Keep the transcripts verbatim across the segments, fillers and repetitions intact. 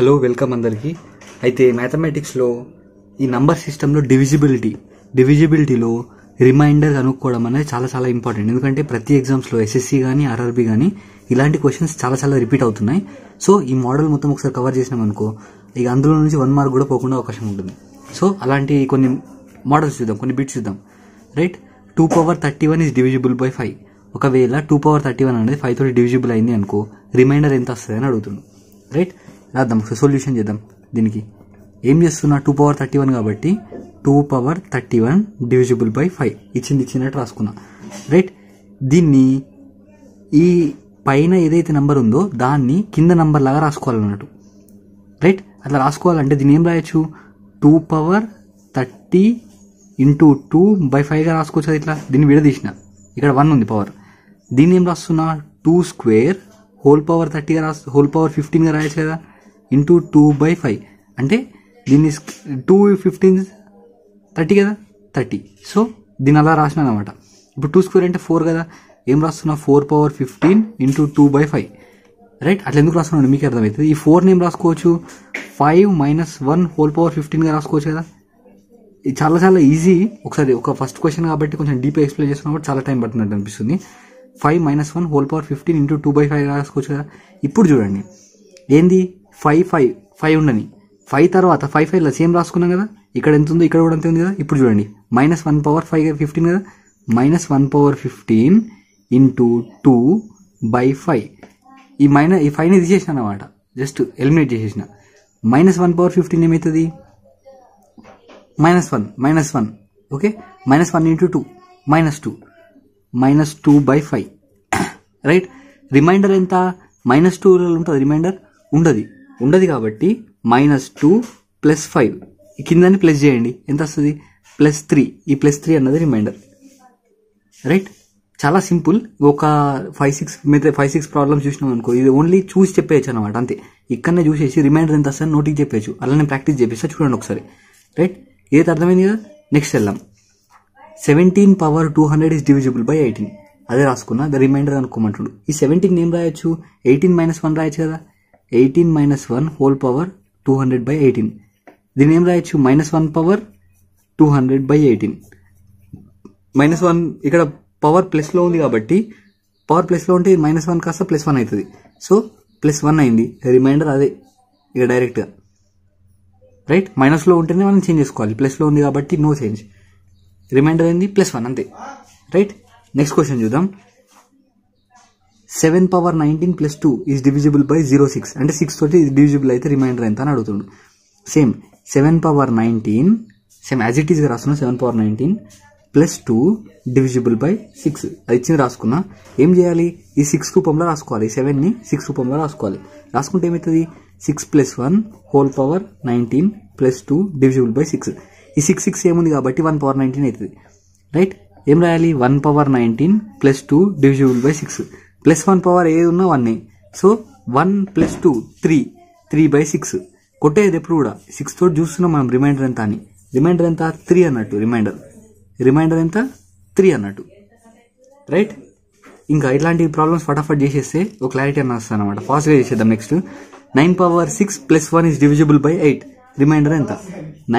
Hello welcome అందరికీ. అయితే మ్యాథమెటిక్స్లో ఈ నంబర్ సిస్టంలో డివిజిబిలిటీ డివిజిబిలిటీలో రిమైండర్ కనుక్కోవడం అనేది చాలా చాలా ఇంపార్టెంట్. ఎందుకంటే ప్రతి ఎగ్జామ్స్లో ఎస్ఎస్సి కానీ ఆర్ఆర్బీ కానీ ఇలాంటి క్వశ్చన్స్ చాలా చాలా రిపీట్ అవుతున్నాయి. సో ఈ మోడల్ మొత్తం ఒకసారి కవర్ చేసినాం అనుకో, ఇక అందులో నుంచి వన్ మార్క్ కూడా పోకుండా అవకాశం ఉంటుంది. సో అలాంటి కొన్ని మోడల్స్ చూద్దాం, కొన్ని బిట్స్ చూద్దాం. Right, two power thirty one is divisible by five. ఒకవేళ టూ పవర్ థర్టీ వన్ అనేది ఫైవ్ తోటి డివిజిబుల్ అయింది అనుకో, రిమైండర్ ఎంత వస్తుంది అని అడుగుతున్నాం. రైట్, రాద్దాం ఒకసారి సొల్యూషన్ చేద్దాం. దీనికి ఏం చేస్తున్నా, టూ పవర్ థర్టీ వన్ కాబట్టి two power thirty one divisible by five ఇచ్చింది ఇచ్చినట్టు రాసుకున్నా. రైట్, దీన్ని ఈ పైన ఏదైతే నెంబర్ ఉందో దాన్ని కింద నెంబర్ లాగా రాసుకోవాలన్నట్టు. రైట్, అట్లా రాసుకోవాలంటే దీన్ని ఏం రాయొచ్చు, two power thirty into two by ఫైవ్గా రాసుకోవచ్చు. అది ఇట్లా దీన్ని విడదీసిన, ఇక్కడ వన్ ఉంది పవర్, దీన్ని ఏం రాస్తున్నా టూ స్క్వేర్ హోల్ పవర్ థర్టీగా రాస్ హోల్ పవర్ ఫిఫ్టీన్గా రాయొచ్చు కదా, ఇంటూ టూ బై ఫైవ్ అంటే దీన్ని టూ ఫిఫ్టీన్ థర్టీ కదా, థర్టీ. సో దీని అలా రాసిన అనమాట. ఇప్పుడు టూ స్క్వేర్ అంటే ఫోర్ కదా, ఏం రాస్తున్నా four power fifteen into two by five. Right, అట్లా ఎందుకు రాస్తున్నాను మీకు అర్థమవుతుంది. ఈ ఫోర్ని ఏం రాసుకోవచ్చు, five minus one whole power ఫిఫ్టీన్గా రాసుకోవచ్చు కదా. ఇది చాలా చాలా ఈజీ. ఒకసారి ఒక ఫస్ట్ క్వశ్చన్ కాబట్టి కొంచెం డీప్గా ఎక్స్ప్లెయిన్ చేస్తున్నప్పుడు చాలా టైం పడుతున్నట్టు అనిపిస్తుంది. Five minus one whole power fifteen into two by five రాసుకోవచ్చు కదా. ఇప్పుడు చూడండి, ఏంది ఫైవ్ ఫైవ్ ఫైవ్ ఉండని ఫైవ్ తర్వాత ఫైవ్ ఫైవ్లో సేమ్ రాసుకున్నాం కదా, ఇక్కడ ఎంత ఉందో ఇక్కడ కూడా ఎంత ఉంది కదా. ఇప్పుడు చూడండి, minus one power five fifteen కదా, minus one power fifteen into two by five. ఈ మైన ఈ ఫైవ్ని తీసేసిన అనమాట, జస్ట్ ఎలిమినేట్ చేసేసిన. మైనస్ వన్ పవర్ ఫిఫ్టీన్ ఏమవుతుంది, minus one minus one okay, minus one into two minus two minus two by five. Right, remainder ఎంత, minus టూలో ఉంటుంది రిమైండర్, ఉండదు ఉండదు కాబట్టి మైనస్ టూ ప్లస్ ఫైవ్ కిందని ప్లస్ చేయండి, ఎంత వస్తుంది ప్లస్ త్రీ. ఈ ప్లస్ త్రీ అన్నది రిమైండర్. రైట్, చాలా సింపుల్. ఒక ఫైవ్ సిక్స్ మిగతా ఫైవ్ సిక్స్ ప్రాబ్లమ్స్ చూసినాం అనుకో, ఇది ఓన్లీ చూసి చెప్పేయచ్చు అనమాట, అంతే. ఇక్కడనే చూసేసి రిమైండర్ ఎంత వస్తుంది నోటికి చెప్పేయచ్చు. అలానే ప్రాక్టీస్ చేపిస్తా చూడండి ఒకసారి. రైట్, ఏదైతే అర్థమైంది కదా. నెక్స్ట్ వెళ్దాం. Seventeen power two hundred is divisible by eighteen, అదే రాసుకున్నా రిమైండర్ అనుకోమంటాడు. ఈ సెవెంటీన్ ఏం రాయొచ్చు, ఎయిటీన్ మైనస్ వన్ రాయొచ్చు కదా, eighteen minus one whole power two hundred by eighteen. దీని ఏం రాయొచ్చు, minus one power two hundred by eighteen. Minus one ఇక్కడ పవర్ ప్లస్లో ఉంది కాబట్టి, పవర్ ప్లస్లో ఉంటే మైనస్ వన్ కాస్త ప్లస్ వన్ అవుతుంది. సో ప్లస్ వన్ అయింది రిమైండర్, అదే ఇక డైరెక్ట్గా. రైట్, మైనస్లో ఉంటేనే మనం చేంజ్ చేసుకోవాలి, ప్లస్లో ఉంది కాబట్టి నో చేంజ్. రిమైండర్ అయింది ప్లస్ వన్, అంతే. రైట్, నెక్స్ట్ క్వశ్చన్ చూద్దాం. Seven power nineteen plus two is divisible by zero six, అంటే సిక్స్ తోటి డివిజిబుల్ అయితే రిమైండర్ ఎంత అని అడుగుతుండు. Same seven power nineteen same as it ఈస్గా రాసుకున్నా, seven power nineteen plus two divisible by six అది ఇచ్చింది రాసుకున్నా. ఏం చేయాలి, ఈ సిక్స్ రూపంలో రాసుకోవాలి, సెవెన్ని సిక్స్ రూపంలో రాసుకోవాలి. రాసుకుంటే ఏమవుతుంది, six plus one whole power nineteen plus two divisible by six. ఈ సిక్స్ సిక్స్ ఏముంది కాబట్టి వన్ పవర్ నైన్టీన్ అవుతుంది. రైట్, ఏం రాయాలి, one power nineteen plus two divisible by six. Plus one power ఏది ఉన్నా వన్నే, so one plus two three, three by six. కొట్టేది ఎప్పుడు కూడా సిక్స్ తోటి చూస్తున్నాం మనం రిమైండర్ ఎంత అని. రిమైండర్ ఎంత, త్రీ అన్నట్టు. రిమైండర్ రిమైండర్ ఎంత, త్రీ అన్నట్టు. రైట్, ఇంకా ఇలాంటి ప్రాబ్లమ్స్ ఫటాఫట్ చేసేస్తే ఒక క్లారిటీ అని వస్తుంది అనమాట. ఫాస్ట్గా చేసేద్దాం. Next, nine power six plus one is divisible by eight, remainder ఎంత,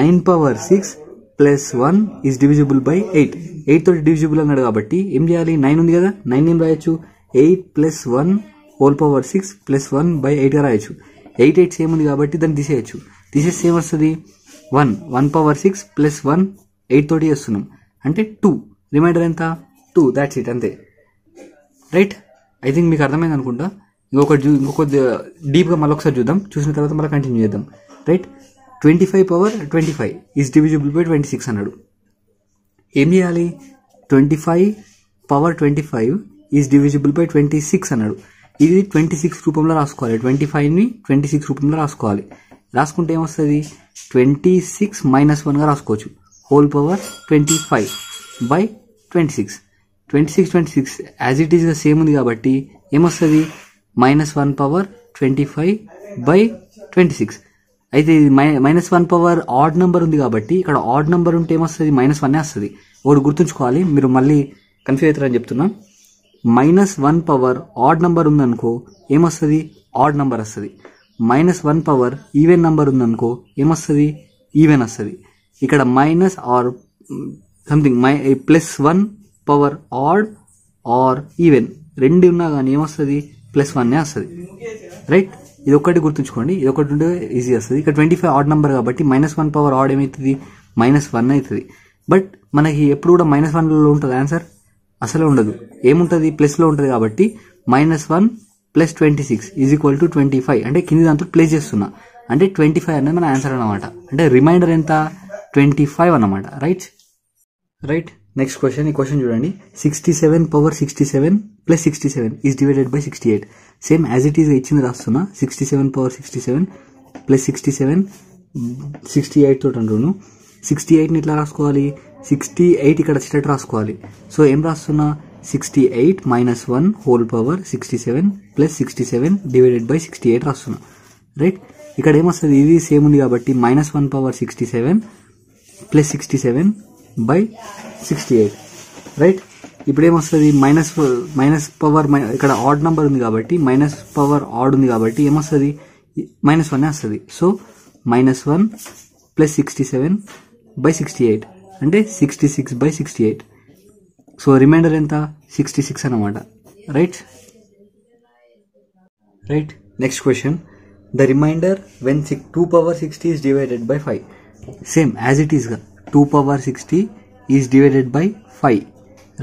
nine power six plus one is divisible by eight. Eight తోటి డివిజిబుల్ అన్నాడు కాబట్టి ఏం చేయాలి, నైన్ ఉంది కదా, నైన్ ఏం రాయొచ్చు, eight plus one whole power six plus one by ఎయిట్గా రాయొచ్చు. ఎయిట్ ఎయిట్ సేమ్ ఉంది కాబట్టి దాన్ని తీసేయచ్చు. తీసేస్తే ఏమొస్తుంది, one one power six plus one eight తోటి చేస్తున్నాం అంటే టూ. రిమైండర్ ఎంత, టూ, దాట్స్ ఇట్, అంతే. రైట్, ఐ థింక్ మీకు అర్థమైంది అనుకుంటా. ఇంకొకటి చూ ఇంకొక డీప్గా మళ్ళీ ఒకసారి చూద్దాం, చూసిన తర్వాత మళ్ళీ కంటిన్యూ చేద్దాం. Right, twenty five power twenty five is divisible by twenty six అన్నాడు. ఏం చేయాలి, twenty five power twenty five is divisible by twenty six అన్నాడు. ఇది ట్వంటీ సిక్స్ రూపంలో రాసుకోవాలి, ట్వంటీ ఫైవ్ని ట్వంటీ సిక్స్ రూపంలో రాసుకోవాలి. రాసుకుంటే ఏమొస్తుంది, ట్వంటీ సిక్స్ మైనస్ వన్గా రాసుకోవచ్చు, whole power twenty five by twenty six. Twenty six twenty six as it ఈస్గా సేమ్ ఉంది కాబట్టి ఏమొస్తుంది, minus one power twenty five by twenty six. అయితే మై minus one power odd number ఉంది కాబట్టి ఇక్కడ ఆడ్ నెంబర్ ఉంటే ఏమొస్తుంది, మైనస్ వన్నే వస్తుంది. ఒకటి గుర్తుంచుకోవాలి, మీరు మళ్ళీ కన్ఫ్యూజ్ అవుతారని చెప్తున్నా. Minus one power odd number ఉందనుకో ఏమొస్తుంది, ఆడ్ నెంబర్ వస్తుంది. Minus one power even number ఉందనుకో ఏమొస్తుంది, ఈవెన్ వస్తుంది. ఇక్కడ మైనస్ ఆర్ సంథింగ్ మై plus one power odd or even రెండు ఉన్నా కానీ ఏమొస్తుంది, ప్లస్ వన్నే వస్తుంది. రైట్, ఇది ఒకటి గుర్తుంచుకోండి, ఇది ఒకటి ఉంటే ఈజీ వస్తుంది. ఇక్కడ ట్వంటీ ఫైవ్ ఆడ్ నెంబర్ కాబట్టి మైనస్ వన్ పవర్ ఆడ్ ఏమవుతుంది, మైనస్ వన్ అవుతుంది. బట్ మనకి ఎప్పుడు కూడా మైనస్ వన్లో ఉంటుంది ఆన్సర్ అసలే ఉండదు, ఏముంటుంది ప్లస్లో ఉంటుంది. కాబట్టి minus one plus twenty six is equal to twenty five అంటే కింది దాంతో ప్లేస్ చేస్తున్నా అంటే ట్వంటీ ఫైవ్ అనేది మన ఆన్సర్ అనమాట. అంటే రిమైండర్ ఎంత, ట్వంటీ ఫైవ్ అనమాట. రైట్ రైట్ నెక్స్ట్ క్వశ్చన్, ఈ క్వశ్చన్ చూడండి. Sixty seven power sixty seven plus sixty seven is divided by sixty eight. Same as it is ఇచ్చింది రాస్తున్నా. Sixty seven power sixty seven plus sixty seven sixty eight తోటి అంటున్నాను. Sixty ఎయిట్ని ఇట్లా రాసుకోవాలి, sixty eight ఇక్కడ వచ్చేటట్టు రాసుకోవాలి. సో ఏం రాస్తున్నా, sixty eight minus one whole power sixty seven plus sixty seven divided by sixty eight రాస్తున్నా. రైట్, ఇక్కడ ఏమొస్తుంది, ఇది సేమ్ ఉంది కాబట్టి minus one power sixty seven plus sixty seven by sixty eight. Right, ఇప్పుడు ఏమొస్తుంది, మైనస్ మైనస్ పవర్ ఇక్కడ odd number ఉంది కాబట్టి మైనస్ పవర్ ఆడ్ ఉంది కాబట్టి ఏమొస్తుంది, మైనస్ వన్ వస్తుంది. So minus one plus sixty seven by sixty eight అంటే sixty six by sixty eight. So remainder ఎంత, సిక్స్టీ సిక్స్ అనమాట. Right right next question, the remainder when six two power sixty is divided by five. Same as it ఈస్గా two power sixty is divided by five.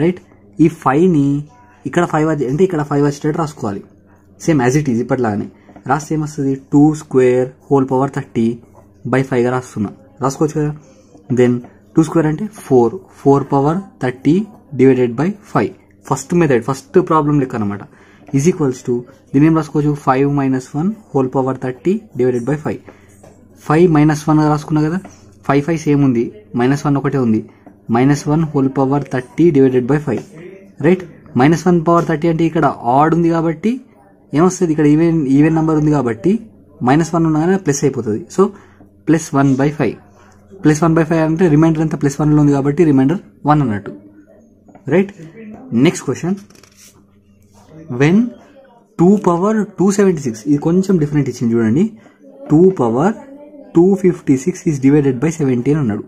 Right, ఈ ఫైవ్ని ఇక్కడ five అంటే ఇక్కడ five వచ్చేటట్టు రాసుకోవాలి. సేమ్ యాజ్ ఇట్ ఈజ్ ఇప్పటిలాగానే రాస్తే ఏమొస్తుంది, two square whole power thirty by ఫైవ్గా రాస్తున్నా, రాసుకోవచ్చు కదా. దెన్ టూ స్క్వేర్ అంటే four, four power thirty divided by five. First method first problem లెక్క అనమాట. ఈజ్ ఈక్వల్స్ టు దీని ఏం రాసుకోవచ్చు, five minus one whole power thirty divided by five. Five minus one రాసుకున్నా కదా, ఫైవ్ ఫైవ్ సేమ్ ఉంది, minus one ఒకటే ఉంది. Minus one whole power thirty divided by five. Right, minus one power thirty అంటే ఇక్కడ ఆడ్ ఉంది కాబట్టి ఏమొస్తుంది, ఇక్కడ ఈవెన్ ఈవెన్ నెంబర్ ఉంది కాబట్టి మైనస్ వన్ ఉండగానే ప్లస్ అయిపోతుంది. So plus one by five. Plus one by five అంటే రిమైండర్ అంతా ప్లస్ వన్లో ఉంది కాబట్టి రిమైండర్ వన్ అన్నట్టు. Right, next question, when two power two seventy six, ఇది కొంచెం డిఫరెంట్ ఇచ్చింది చూడండి. Two power two fifty six is divided by seventy అని అన్నాడు.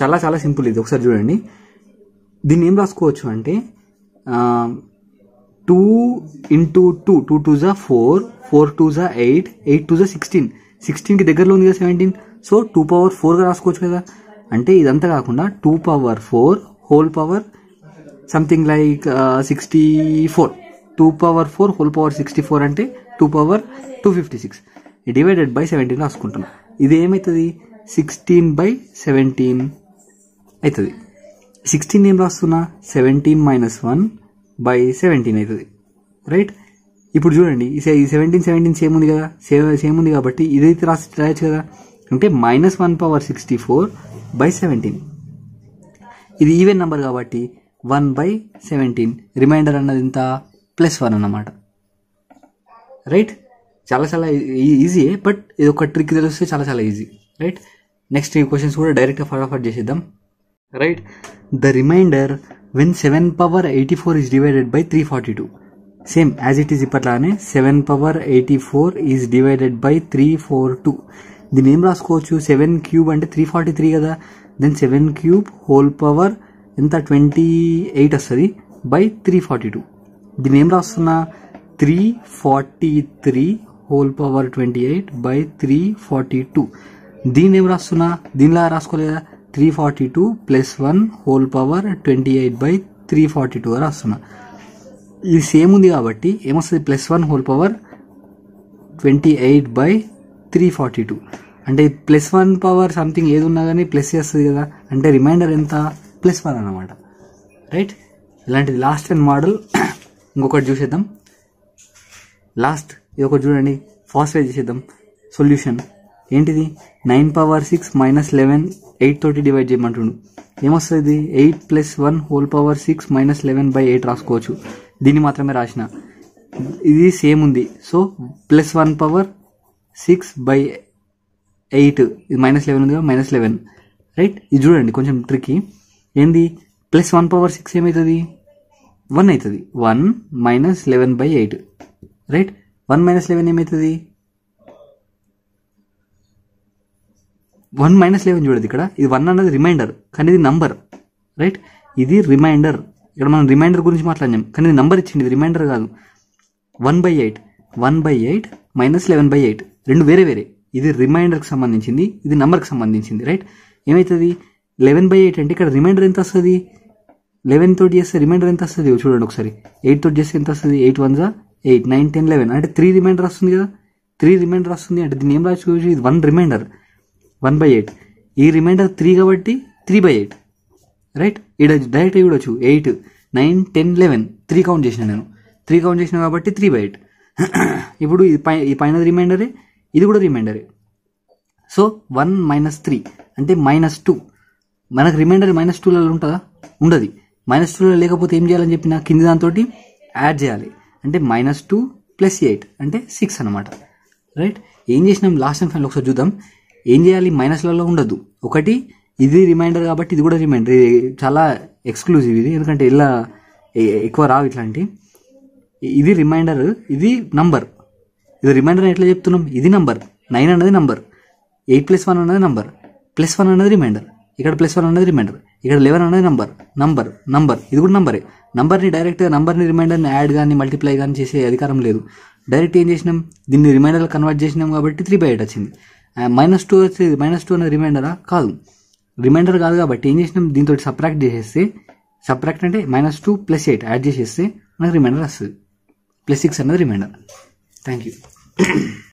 చాలా చాలా సింపుల్ ఇది, ఒకసారి చూడండి. దీన్ని ఏం రాసుకోవచ్చు అంటే two into two, two two జా ఫోర్, ఫోర్ టూ జా ఎయిట్, ఎయిట్ టూ జా సిక్స్టీన్, సిక్స్టీన్కి దగ్గరలో ఉంది కదా సెవెంటీన్. సో టూ పవర్ ఫోర్గా రాసుకోవచ్చు కదా. అంటే ఇదంతా కాకుండా two power four whole power something like sixty four, two power four whole power sixty four అంటే two power two fifty six divided by seventeen రాసుకుంటున్నాం. ఇది ఏమవుతుంది, సిక్స్టీన్ బై సెవెంటీన్ అవుతుంది. సిక్స్టీన్ ఏం రాస్తున్నా, seventeen minus one by seventeen అవుతుంది. Right, ఇప్పుడు చూడండి ఈ సెవెంటీన్ సెవెంటీన్ సేమ్ ఉంది కదా, సేమ్ ఉంది కాబట్టి ఇదైతే రాసి రాయొచ్చు కదా. అంటే minus one power sixty four by seventeen, ఇది ఈవెన్ నెంబర్ కాబట్టి వన్ బై సెవెంటీన్. రిమైండర్ అన్నది ఎంత, ప్లస్ వన్ అన్నమాట. రైట్, చాలా చాలా ఈజీ, బట్ ఇది ఒక ట్రిక్ తెలిస్తే చాలా చాలా ఈజీ. రైట్, నెక్స్ట్ ఈ క్వశ్చన్స్ కూడా డైరెక్ట్గా ఫటాఫట్ చేసేద్దాం. Right, the remainder when seven power eighty four is divided by three forty two. Same as it is ఇప్పట్లానే seven power eighty four is divided by three four two. దీన్ని ఏం రాసుకోవచ్చు, seven cube అంటే three forty three కదా. Then seven cube whole power ఎంత, twenty eight వస్తుంది by three forty two. దీన్ని ఏం రాస్తున్నా, three forty three whole power twenty eight by three forty two. దీన్ని ఏం రాస్తున్నా, దీనిలా రాసుకోలేదా, three forty two plus one whole power twenty eight by three forty two రాస్తున్నా. ఇది సేమ్ ఉంది కాబట్టి ఏమొస్తుంది, plus one whole power twenty eight by three forty two. అంటే ప్లస్ వన్ పవర్ సంథింగ్ ఏది ఉన్నా కానీ ప్లస్ చేస్తుంది కదా. అంటే రిమైండర్ ఎంత, ప్లస్ వన్ అన్నమాట. రైట్, ఇలాంటిది లాస్ట్ అండ్ మోడల్. ఇంకొకటి చూసేద్దాం, లాస్ట్ ఇది ఒకటి చూడండి, ఫాస్ట్గా చేసేద్దాం. సొల్యూషన్ ఏంటిది, nine power six minus eleven eight తోటి డివైడ్ చేయమంటుండు. ఏమొస్తుంది, eight plus one whole power six minus eleven by eight రాసుకోవచ్చు. దీన్ని మాత్రమే రాసిన, ఇది సేమ్ ఉంది. So plus one power six by eight, ఇది మైనస్ లెవెన్ ఉంది కదా, మైనస్ లెవెన్. రైట్, ఇది చూడండి కొంచెం ట్రికీ. ఏంది, ప్లస్ వన్ పవర్ సిక్స్ ఏమవుతుంది, వన్ అవుతుంది. One minus eleven by eight. Right, one minus eleven ఏమవుతుంది, వన్ మైనస్ లెవెన్ చూడదు ఇక్కడ. ఇది వన్ అన్నది రిమైండర్ కానీ ఇది నంబర్, రైట్? ఇది రిమైండర్, ఇక్కడ మనం రిమైండర్ గురించి మాట్లాడినాం కానీ ఇది నంబర్ ఇచ్చింది, ఇది రిమైండర్ కాదు. One by eight one by eight minus eleven by eight రెండు వేరే వేరే. ఇది రిమైండర్కి సంబంధించింది, ఇది నంబర్కి సంబంధించింది, రైట్? ఏమవుతుంది లెవెన్ బై ఎయిట్ అంటే ఇక్కడ రిమైండర్ ఎంత వస్తుంది? లెవెన్ తోటి చేస్తే రిమైండర్ ఎంత వస్తుంది చూడండి ఒకసారి. ఎయిట్ తోటి చేస్తే ఎంత వస్తుంది? ఎయిట్ వన్ జా ఎయిట్, నైన్ టెన్ లెవెన్ అంటే త్రీ రిమైండర్ వస్తుంది కదా. త్రీ రిమైండర్ వస్తుంది అంటే దీని ఏం రాసుకోవచ్చు? ఇది one remainder one by eight, ఈ రిమైండర్ త్రీ కాబట్టి త్రీ బై ఎయిట్, రైట్? ఇక్కడ డైరెక్ట్ చూడొచ్చు eight nine ten eleven three count చేసిన నేను, త్రీ కౌంట్ చేసిన కాబట్టి త్రీ బై ఎయిట్. ఇప్పుడు ఇది పై ఈ పైన రిమైండరే, ఇది కూడా రిమైండరే. సో వన్ మైనస్ త్రీ అంటే మైనస్ టూ. మనకు రిమైండర్ మైనస్ టూలలో ఉంటుందా? ఉండదు. మైనస్ టూలో లేకపోతే ఏం చేయాలని చెప్పిన కింది దాంతో యాడ్ చేయాలి, అంటే మైనస్ టూ ప్లస్ ఎయిట్ అంటే సిక్స్ అనమాట, రైట్? ఏం చేసినాం లాస్ట్ టైం ఫైనల్ ఒకసారి చూద్దాం. ఏం చేయాలి మైనస్లలో ఉండదు. ఒకటి ఇది రిమైండర్ కాబట్టి ఇది కూడా రిమైండర్, ఇది చాలా ఎక్స్క్లూజివ్, ఇది ఎందుకంటే ఇలా ఎక్కువ రావు ఇట్లాంటి. ఇది రిమైండర్, ఇది నంబర్. ఇది రిమైండర్ ఎట్లా చెప్తున్నాం? ఇది నంబర్, నైన్ అన్నది నంబర్, ఎయిట్ ప్లస్ వన్ అన్నది నంబర్, ప్లస్ వన్ అన్నది రిమైండర్, ఇక్కడ ప్లస్ వన్ అన్నది రిమైండర్, ఇక్కడ లెవెన్ అన్నది నంబర్ నంబర్ నంబర్ ఇది కూడా నంబరే. నంబర్ని డైరెక్ట్గా నంబర్ని రిమైండర్ని యాడ్ కానీ మల్టిప్లై కానీ చేసే అధికారం లేదు. డైరెక్ట్ ఏం చేసినాం దీన్ని రిమైండర్లో కన్వర్ట్ చేసినాం కాబట్టి త్రీ బై ఎయిట్ వచ్చింది. మైనస్ టూ వచ్చేది మైనస్ టూ అనేది రిమైండరా? కాదు, రిమైండర్ కాదు కాబట్టి ఏం చేసినాం దీంతో సబ్ట్రాక్ట్ చేసేస్తే, సబ్ట్రాక్ట్ అంటే minus two plus eight add చేసేస్తే మనకు రిమైండర్ వస్తుంది. ప్లస్ సిక్స్ అనేది రిమైండర్. Thank you.